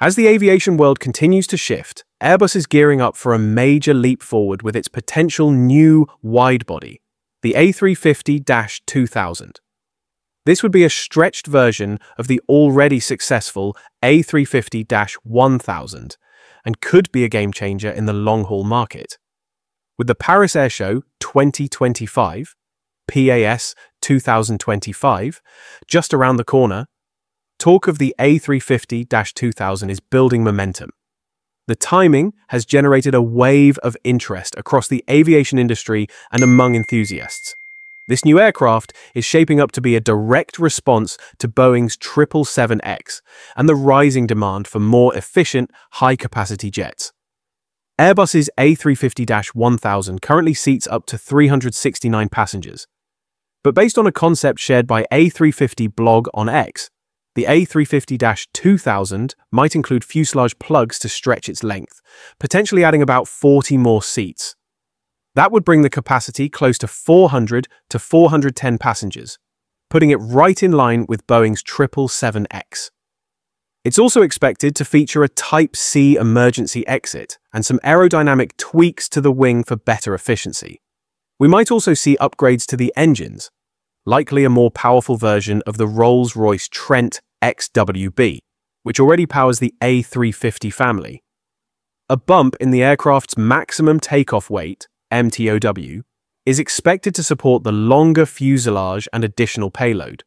As the aviation world continues to shift, Airbus is gearing up for a major leap forward with its potential new widebody, the A350-2000. This would be a stretched version of the already successful A350-1000 and could be a game-changer in the long-haul market. With the Paris Air Show 2025, PAS 2025, just around the corner, talk of the A350-2000 is building momentum. The timing has generated a wave of interest across the aviation industry and among enthusiasts. This new aircraft is shaping up to be a direct response to Boeing's 777X and the rising demand for more efficient, high-capacity jets. Airbus's A350-1000 currently seats up to 369 passengers. But based on a concept shared by A350 Blog on X, the A350-2000 might include fuselage plugs to stretch its length, potentially adding about 40 more seats. That would bring the capacity close to 400 to 410 passengers, putting it right in line with Boeing's 777X. It's also expected to feature a Type C emergency exit and some aerodynamic tweaks to the wing for better efficiency. We might also see upgrades to the engines, likely a more powerful version of the Rolls-Royce Trent XWB, which already powers the A350 family. A bump in the aircraft's maximum takeoff weight, MTOW, is expected to support the longer fuselage and additional payload.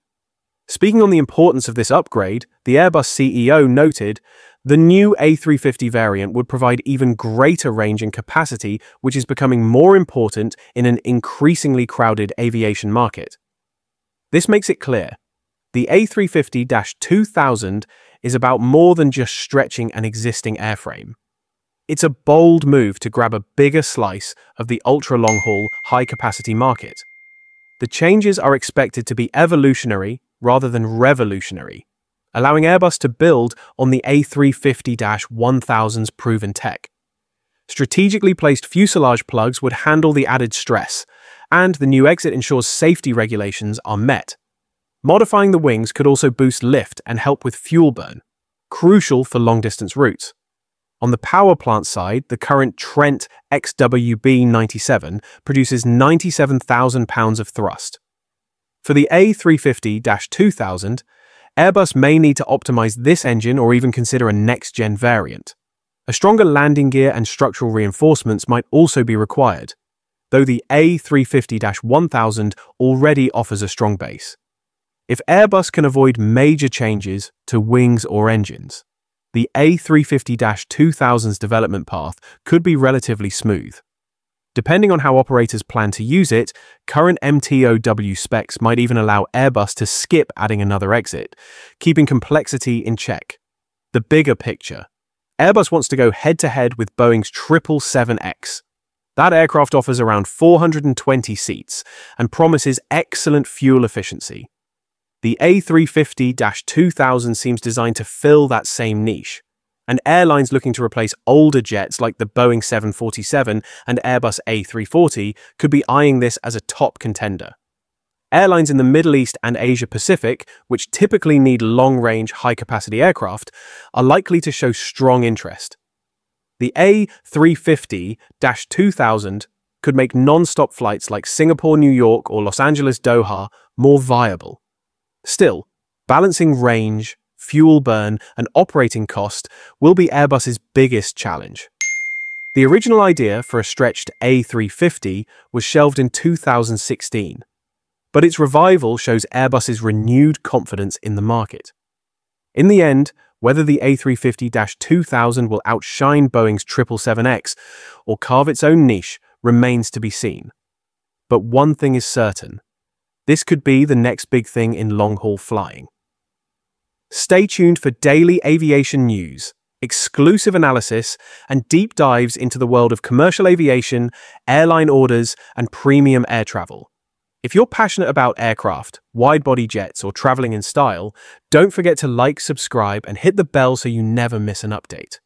Speaking on the importance of this upgrade, the Airbus CEO noted, "The new A350 variant would provide even greater range and capacity, which is becoming more important in an increasingly crowded aviation market." This makes it clear, the A350-2000 is about more than just stretching an existing airframe. It's a bold move to grab a bigger slice of the ultra-long-haul, high-capacity market. The changes are expected to be evolutionary rather than revolutionary, allowing Airbus to build on the A350-1000's proven tech. Strategically placed fuselage plugs would handle the added stress, and the new exit ensures safety regulations are met. Modifying the wings could also boost lift and help with fuel burn, crucial for long-distance routes. On the power plant side, the current Trent XWB-97 produces 97,000 pounds of thrust. For the A350-2000, Airbus may need to optimize this engine or even consider a next-gen variant. A stronger landing gear and structural reinforcements might also be required, though the A350-1000 already offers a strong base. If Airbus can avoid major changes to wings or engines, the A350-2000's development path could be relatively smooth. Depending on how operators plan to use it, current MTOW specs might even allow Airbus to skip adding another exit, keeping complexity in check. The bigger picture. Airbus wants to go head-to-head with Boeing's 777X. That aircraft offers around 420 seats and promises excellent fuel efficiency. The A350-2000 seems designed to fill that same niche, and airlines looking to replace older jets like the Boeing 747 and Airbus A340 could be eyeing this as a top contender. Airlines in the Middle East and Asia Pacific, which typically need long-range, high-capacity aircraft, are likely to show strong interest. The A350-2000 could make non-stop flights like Singapore, New York, or Los Angeles, Doha more viable. Still, balancing range, fuel burn, and operating cost will be Airbus's biggest challenge. The original idea for a stretched A350 was shelved in 2016, but its revival shows Airbus's renewed confidence in the market. In the end, whether the A350-2000 will outshine Boeing's 777X or carve its own niche remains to be seen. But one thing is certain. This could be the next big thing in long-haul flying. Stay tuned for daily aviation news, exclusive analysis, and deep dives into the world of commercial aviation, airline orders, and premium air travel. If you're passionate about aircraft, wide-body jets, or traveling in style, don't forget to like, subscribe, and hit the bell so you never miss an update.